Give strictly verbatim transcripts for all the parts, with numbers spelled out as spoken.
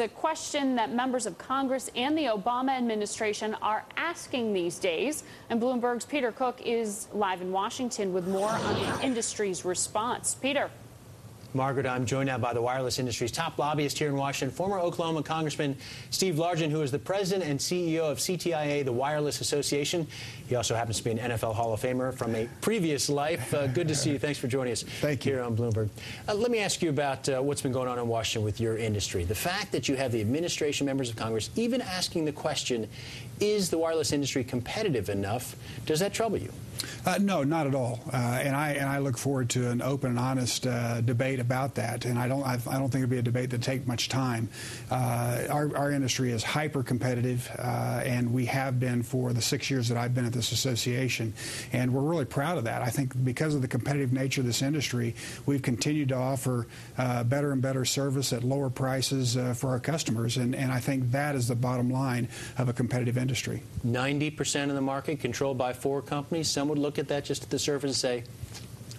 a question that members of Congress and the Obama administration are asking these days. And Bloomberg's Peter Cook is live in Washington with more on the industry's response. Peter. Margaret, I'm joined now by the wireless industry's top lobbyist here in Washington, former Oklahoma Congressman Steve Largent, who is the president and C E O of C T I A, the Wireless Association. He also happens to be an N F L Hall of Famer from a previous life. Uh, good to see you. Thanks for joining us Thank you. Here on Bloomberg. Uh, let me ask you about uh, what's been going on in Washington with your industry. The fact that you have the administration, members of Congress, even asking the question, is the wireless industry competitive enough? Does that trouble you? Uh, no, not at all. Uh, and I and I look forward to an open and honest uh, debate about that. And I don't I, I don't think it'll be a debate that take much time. Uh, our our industry is hyper competitive, uh, and we have been for the six years that I've been at this association, and we're really proud of that. I think because of the competitive nature of this industry, we've continued to offer uh, better and better service at lower prices uh, for our customers, and and I think that is the bottom line of a competitive industry. Ninety percent of the market controlled by four companies. Some would look at that just at the surface and say,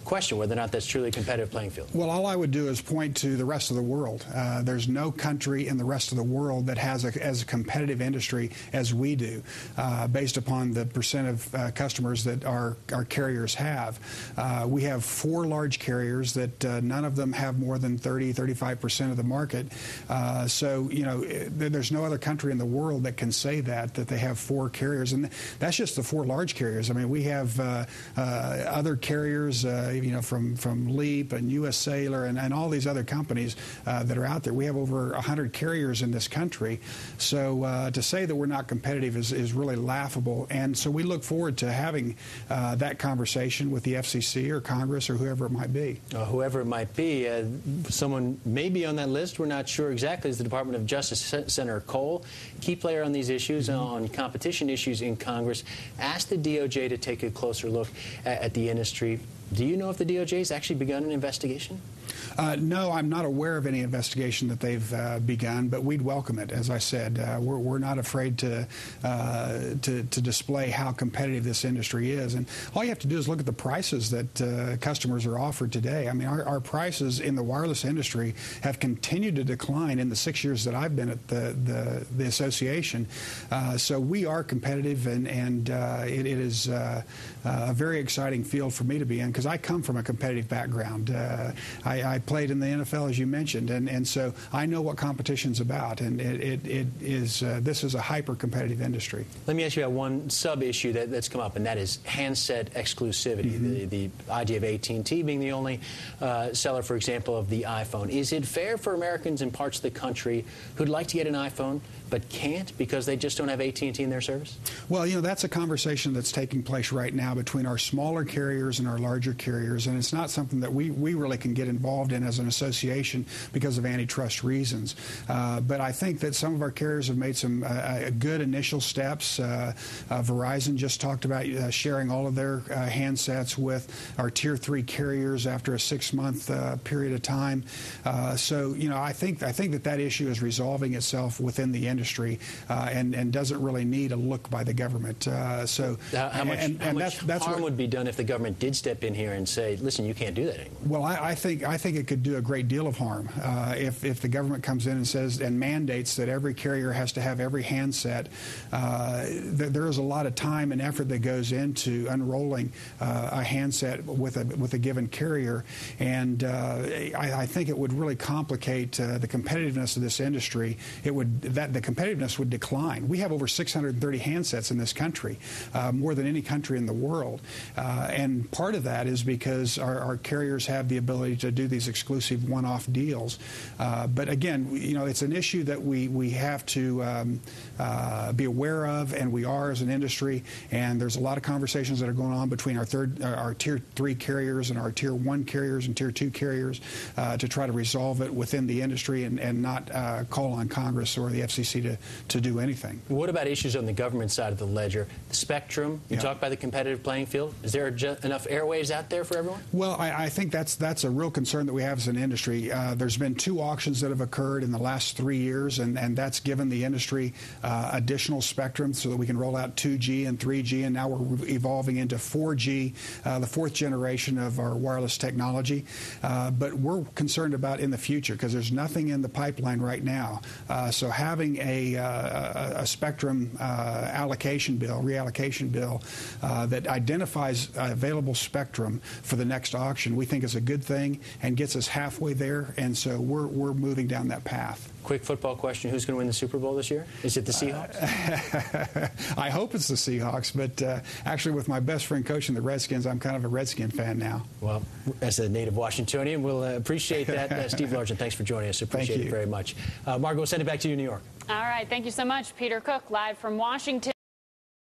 question whether or not that's truly a competitive playing field. Well, all I would do is point to the rest of the world. Uh, there's no country in the rest of the world that has a, as a competitive industry as we do, uh, based upon the percent of uh, customers that our, our carriers have. Uh, we have four large carriers that uh, none of them have more than thirty, thirty-five percent of the market. Uh, so, you know, there's no other country in the world that can say that, that they have four carriers. And that's just the four large carriers. I mean, we have uh, uh, other carriers, uh, you know, from, from Leap and U S Sailor and, and all these other companies uh, that are out there. We have over one hundred carriers in this country. So uh, to say that we're not competitive is, is really laughable. And so we look forward to having uh, that conversation with the F C C or Congress or whoever it might be. Uh, whoever it might be. Uh, someone may be on that list. We're not sure exactly. It's the Department of Justice Senator Cole, key player on these issues, mm-hmm. on competition issues in Congress, asked the D O J to take a closer look at, at the industry. Do you know if the D O J has actually begun an investigation? Uh, no, I'm not aware of any investigation that they've uh, begun, but we'd welcome it. As I said, uh, we're, we're not afraid to, uh, to to display how competitive this industry is. And all you have to do is look at the prices that uh, customers are offered today. I mean, our, our prices in the wireless industry have continued to decline in the six years that I've been at the, the, the association. Uh, so we are competitive, and, and uh, it, it is uh, a very exciting field for me to be in, because I come from a competitive background. Uh, I, I played in the N F L, as you mentioned, and, and so I know what competition's about, and it, it, it is, uh, this is a hyper-competitive industry. Let me ask you about one sub-issue that, that's come up, and that is handset exclusivity, mm-hmm. the, the idea of A T and T being the only uh, seller, for example, of the iPhone. Is it fair for Americans in parts of the country who'd like to get an iPhone but can't because they just don't have A T and T in their service? Well, you know, that's a conversation that's taking place right now between our smaller carriers and our larger carriers, and it's not something that we, we really can get involved in as an association because of antitrust reasons. Uh, but I think that some of our carriers have made some uh, good initial steps. Uh, uh, Verizon just talked about uh, sharing all of their uh, handsets with our tier three carriers after a six-month uh, period of time. Uh, so, you know, I think, I think that that issue is resolving itself within the industry. Industry, uh, and, and doesn't really need a look by the government. Uh, so, how, how much, and, how and much that's, that's harm what, would be done if the government did step in here and say, "Listen, you can't do that anymore"? Well, I, I think I think it could do a great deal of harm uh, if if the government comes in and says and mandates that every carrier has to have every handset. Uh, th there is a lot of time and effort that goes into unrolling uh, a handset with a with a given carrier, and uh, I, I think it would really complicate uh, the competitiveness of this industry. It would that the competitiveness would decline. We have over six hundred thirty handsets in this country, uh, more than any country in the world. Uh, and part of that is because our, our carriers have the ability to do these exclusive one-off deals. Uh, but again, we, you know, it's an issue that we, we have to um, uh, be aware of, and we are as an industry. And there's a lot of conversations that are going on between our third, uh, our tier three carriers and our tier one carriers and tier two carriers uh, to try to resolve it within the industry and, and not uh, call on Congress or the F C C To, to do anything. What about issues on the government side of the ledger? The spectrum, you yeah. talk about the competitive playing field. Is there enough airwaves out there for everyone? Well, I, I think that's that's a real concern concern that we have as an industry. Uh, there's been two auctions that have occurred in the last three years, and, and that's given the industry uh, additional spectrum so that we can roll out two G and three G, and now we're evolving into four G, uh, the fourth generation of our wireless technology. Uh, but we're concerned about in the future because there's nothing in the pipeline right now. Uh, so having a, uh, a spectrum uh, allocation bill, reallocation bill, uh, that identifies available spectrum for the next auction, we think is a good thing and gets us halfway there. And so we're, we're moving down that path. Quick football question. Who's going to win the Super Bowl this year? Is it the Seahawks? Uh, I hope it's the Seahawks, but uh, actually with my best friend coaching the Redskins, I'm kind of a Redskin fan now. Well, as a native Washingtonian, we'll uh, appreciate that. Uh, Steve Largent, thanks for joining us. Appreciate it very much. Uh, Margo, we'll send it back to you in New York. All right. Thank you so much, Peter Cook, live from Washington.